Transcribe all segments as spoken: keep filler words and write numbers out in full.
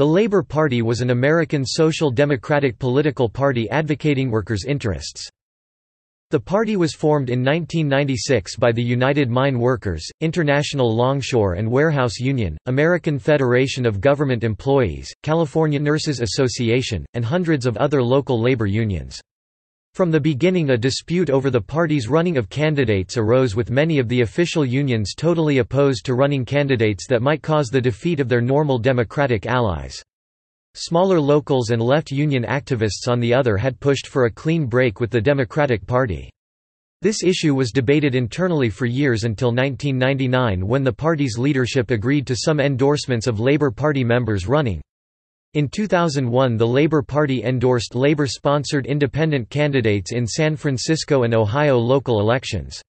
The Labor Party was an American social democratic political party advocating workers' interests. The party was formed in nineteen ninety-six by the United Mine Workers, International Longshore and Warehouse Union, American Federation of Government Employees, California Nurses Association, and hundreds of other local labor unions. From the beginning, a dispute over the party's running of candidates arose, with many of the official unions totally opposed to running candidates that might cause the defeat of their normal Democratic allies. Smaller locals and left union activists, on the other, had pushed for a clean break with the Democratic Party. This issue was debated internally for years until nineteen ninety-nine, when the party's leadership agreed to some endorsements of Labor Party members running. In two thousand one, the Labor Party endorsed labor-sponsored independent candidates in San Francisco and Ohio local elections.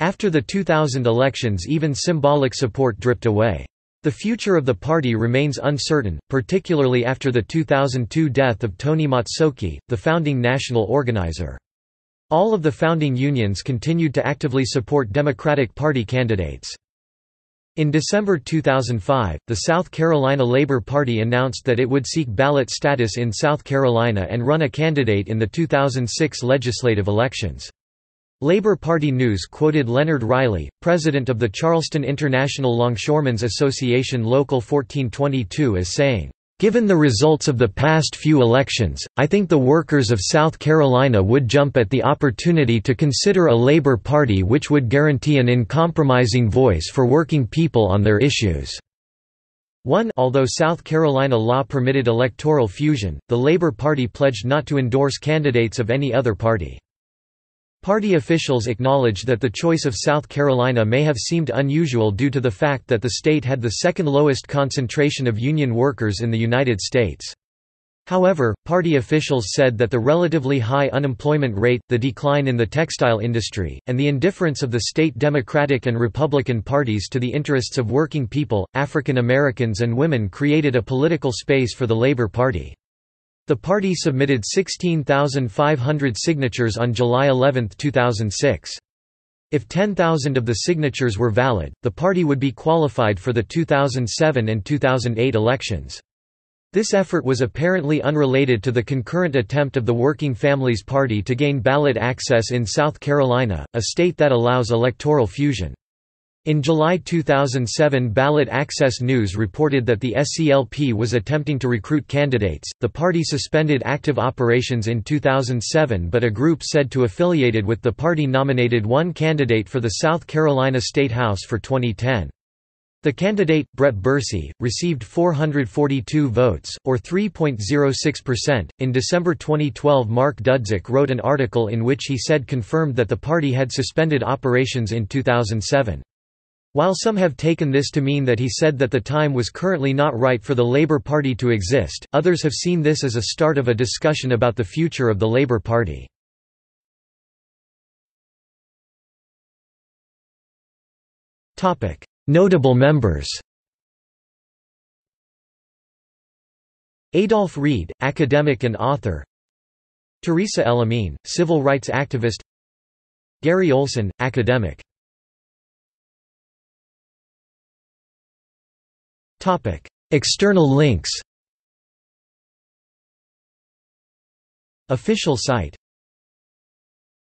After the two thousand elections, even symbolic support dripped away. The future of the party remains uncertain, particularly after the two thousand two death of Tony Mazzocchi, the founding national organizer. All of the founding unions continued to actively support Democratic Party candidates. In December two thousand five, the South Carolina Labor Party announced that it would seek ballot status in South Carolina and run a candidate in the two thousand six legislative elections. Labor Party News quoted Leonard Riley, president of the Charleston International Longshoremen's Association Local fourteen twenty-two, as saying, "Given the results of the past few elections, I think the workers of South Carolina would jump at the opportunity to consider a Labor Party which would guarantee an uncompromising voice for working people on their issues." One, although South Carolina law permitted electoral fusion, the Labor Party pledged not to endorse candidates of any other party. Party officials acknowledged that the choice of South Carolina may have seemed unusual due to the fact that the state had the second lowest concentration of union workers in the United States. However, party officials said that the relatively high unemployment rate, the decline in the textile industry, and the indifference of the state Democratic and Republican parties to the interests of working people, African Americans, and women created a political space for the Labor Party. The party submitted sixteen thousand five hundred signatures on July eleventh two thousand six. If ten thousand of the signatures were valid, the party would be qualified for the two thousand seven and two thousand eight elections. This effort was apparently unrelated to the concurrent attempt of the Working Families Party to gain ballot access in South Carolina, a state that allows electoral fusion. In July two thousand seven, Ballot Access News reported that the S C L P was attempting to recruit candidates. The party suspended active operations in two thousand seven, but a group said to affiliated with the party nominated one candidate for the South Carolina State House for twenty ten. The candidate, Brett Bursey, received four hundred forty-two votes, or three point zero six percent. In December twenty twelve, Mark Dudzik wrote an article in which he said confirmed that the party had suspended operations in two thousand seven. While some have taken this to mean that he said that the time was currently not right for the Labor Party to exist, others have seen this as a start of a discussion about the future of the Labor Party. Topic: Notable members. Adolf Reed, academic and author. Theresa L. Amin, civil rights activist. Gary Olson, academic. External links. Official site.